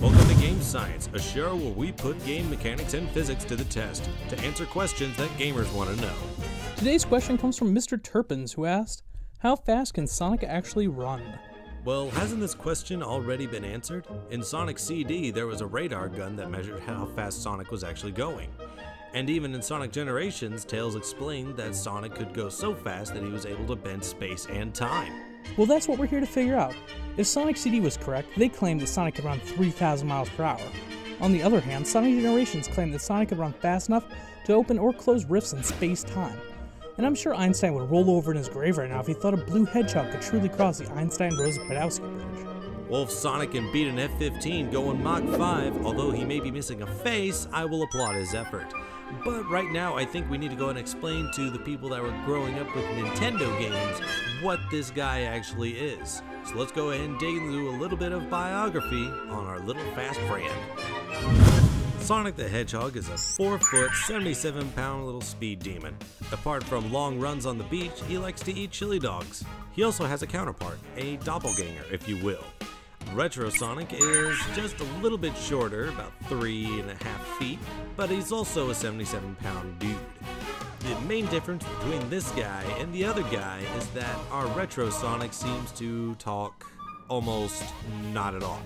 Welcome to Game Science, a show where we put game mechanics and physics to the test to answer questions that gamers want to know. Today's question comes from Mr. Turpins, who asked, how fast can Sonic actually run? Well, hasn't this question already been answered? In Sonic CD, there was a radar gun that measured how fast Sonic was actually going. And even in Sonic Generations, Tails explained that Sonic could go so fast that he was able to bend space and time. Well, that's what we're here to figure out. If Sonic CD was correct, they claimed that Sonic could run 3,000 miles per hour. On the other hand, Sonic Generations claimed that Sonic could run fast enough to open or close rifts in space-time. And I'm sure Einstein would roll over in his grave right now if he thought a blue hedgehog could truly cross the Einstein-Rose Podowski bridge. Well, if Sonic can beat an F-15 going Mach 5, although he may be missing a face, I will applaud his effort. But right now, I think we need to go and explain to the people that were growing up with Nintendo games what this guy actually is. So let's go ahead and dig into a little bit of biography on our little fast friend. Sonic the Hedgehog is a 4-foot, 77-pound little speed demon. Apart from long runs on the beach, he likes to eat chili dogs. He also has a counterpart, a doppelganger, if you will. Retro Sonic is just a little bit shorter, about 3.5 feet, but he's also a 77-pound dude. The main difference between this guy and the other guy is that our Retro Sonic seems to talk almost not at all.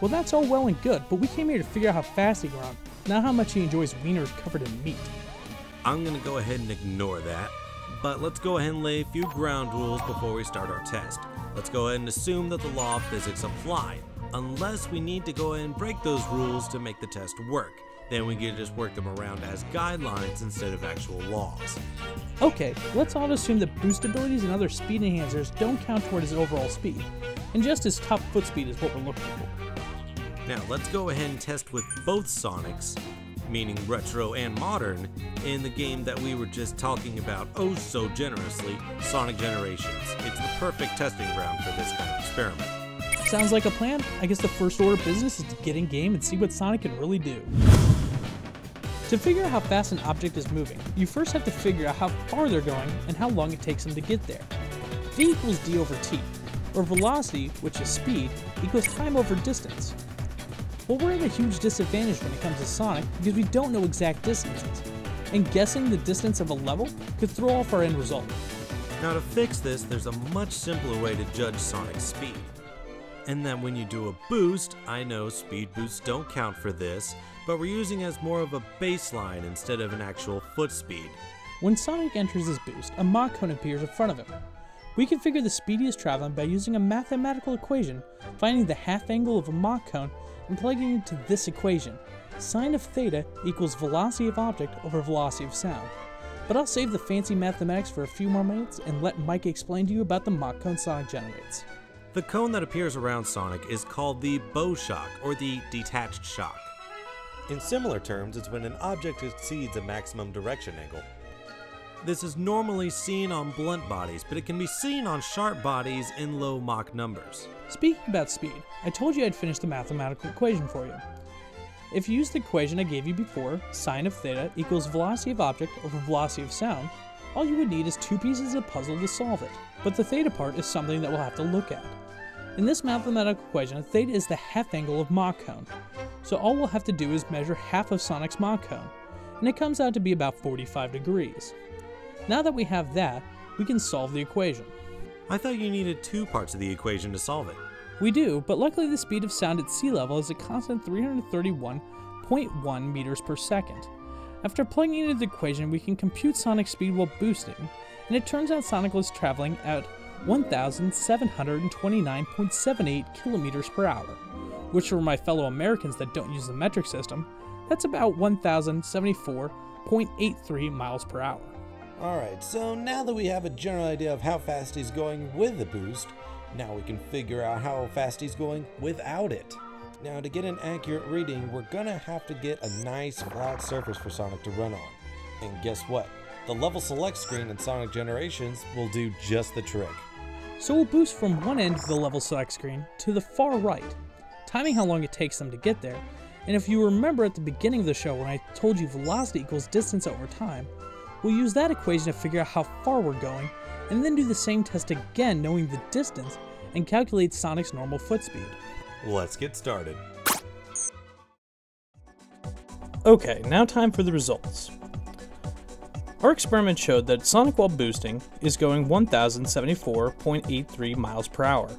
Well, that's all well and good, but we came here to figure out how fast he can run, not how much he enjoys wieners covered in meat. I'm gonna go ahead and ignore that, but let's go ahead and lay a few ground rules before we start our test. Let's go ahead and assume that the law of physics apply, unless we need to go ahead and break those rules to make the test work. Then we can just work them around as guidelines instead of actual laws. Okay, let's all assume that boost abilities and other speed enhancers don't count toward his overall speed, and just his top foot speed is what we're looking for. Now let's go ahead and test with both Sonics, meaning retro and modern, in the game that we were just talking about oh so generously, Sonic Generations. It's the perfect testing ground for this kind of experiment. Sounds like a plan. I guess the first order of business is to get in game and see what Sonic can really do. To figure out how fast an object is moving, you first have to figure out how far they're going and how long it takes them to get there. V equals D over T, or velocity, which is speed, equals time over distance. Well, we're at a huge disadvantage when it comes to Sonic because we don't know exact distances, and guessing the distance of a level could throw off our end result. Now to fix this, there's a much simpler way to judge Sonic's speed. And then when you do a boost, I know speed boosts don't count for this, but we're using as more of a baseline instead of an actual foot speed. When Sonic enters his boost, a Mach cone appears in front of him. We can figure the speed he is traveling by using a mathematical equation, finding the half angle of a Mach cone and plugging it into this equation. Sine of theta equals velocity of object over velocity of sound. But I'll save the fancy mathematics for a few more minutes and let Mike explain to you about the Mach cone Sonic generates. The cone that appears around Sonic is called the bow shock, or the detached shock. In similar terms, it's when an object exceeds a maximum direction angle. This is normally seen on blunt bodies, but it can be seen on sharp bodies in low Mach numbers. Speaking about speed, I told you I'd finish the mathematical equation for you. If you use the equation I gave you before, sine of theta equals velocity of object over velocity of sound, all you would need is two pieces of the puzzle to solve it. But the theta part is something that we'll have to look at. In this mathematical equation, theta is the half angle of Mach cone. So all we'll have to do is measure half of Sonic's Mach cone, and it comes out to be about 45 degrees. Now that we have that, we can solve the equation. I thought you needed two parts of the equation to solve it. We do, but luckily the speed of sound at sea level is a constant 331.1 meters per second. After plugging into the equation, we can compute Sonic's speed while boosting, and it turns out Sonic was traveling at 1,729.78 kilometers per hour, which for my fellow Americans that don't use the metric system, that's about 1,074.83 miles per hour. Alright, so now that we have a general idea of how fast he's going with the boost, now we can figure out how fast he's going without it. Now to get an accurate reading, we're gonna have to get a nice flat surface for Sonic to run on. And guess what? The level select screen in Sonic Generations will do just the trick. So we'll boost from one end of the level select screen to the far right, timing how long it takes them to get there. And if you remember at the beginning of the show when I told you velocity equals distance over time, we'll use that equation to figure out how far we're going, and then do the same test again knowing the distance, and calculate Sonic's normal foot speed. Let's get started. Okay, now time for the results. Our experiment showed that Sonic while boosting is going 1074.83 miles per hour.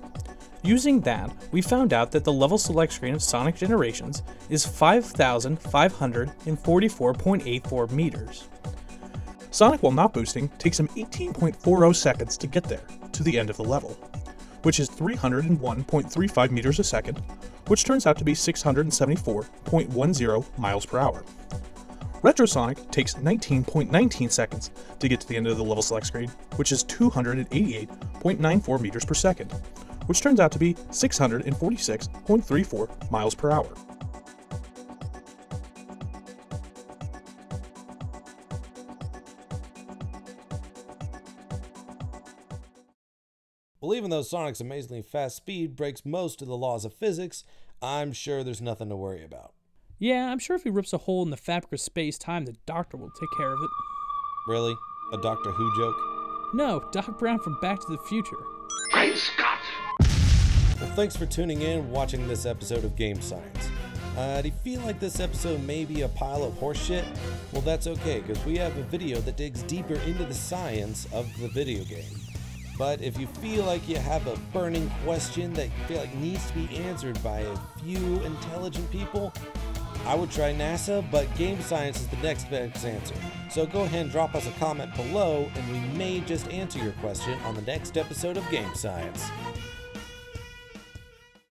Using that, we found out that the level select screen of Sonic Generations is 5,544.84 meters. Sonic while not boosting takes him 18.40 seconds to get there, to the end of the level, which is 301.35 meters a second, which turns out to be 674.10 miles per hour. Retro Sonic takes 19.19 seconds to get to the end of the level select screen, which is 288.94 meters per second, which turns out to be 646.34 miles per hour. Well, even though Sonic's amazingly fast speed breaks most of the laws of physics, I'm sure there's nothing to worry about. Yeah, I'm sure if he rips a hole in the fabric of space-time, the Doctor will take care of it. Really? A Doctor Who joke? No, Doc Brown from Back to the Future. Great Scott! Well, thanks for tuning in and watching this episode of Game Science. Do you feel like this episode may be a pile of horseshit? Well, that's okay, because we have a video that digs deeper into the science of the video game. But if you feel like you have a burning question that you feel like needs to be answered by a few intelligent people, I would try NASA, but Game Science is the next best answer. So go ahead and drop us a comment below, and we may just answer your question on the next episode of Game Science.